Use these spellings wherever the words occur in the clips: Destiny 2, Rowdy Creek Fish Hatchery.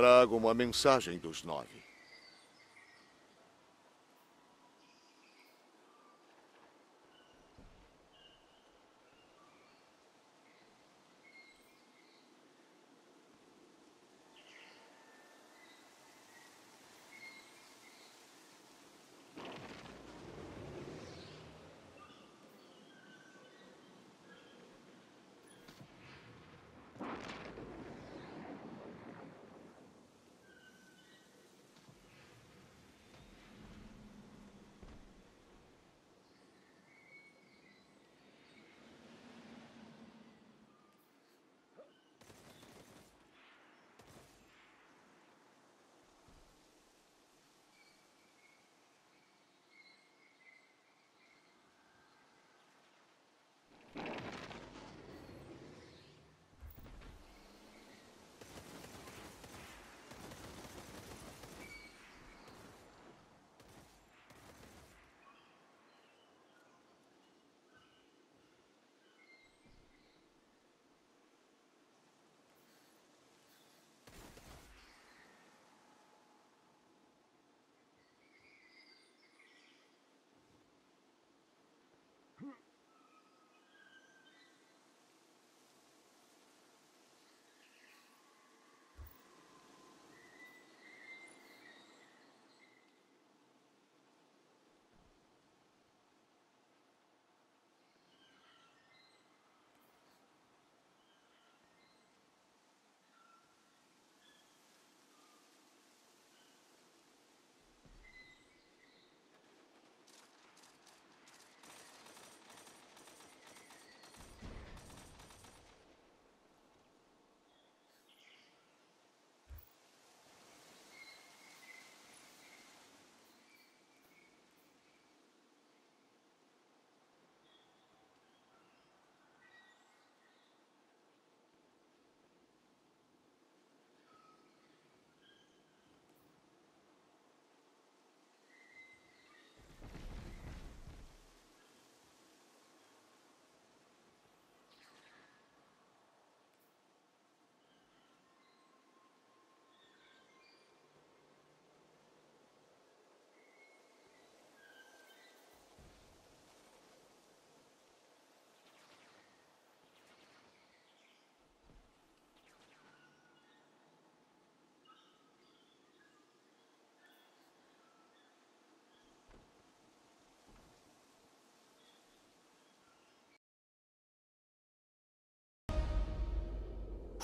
Trago uma mensagem dos 9.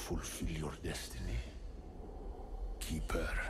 Fulfill your destiny, Keeper.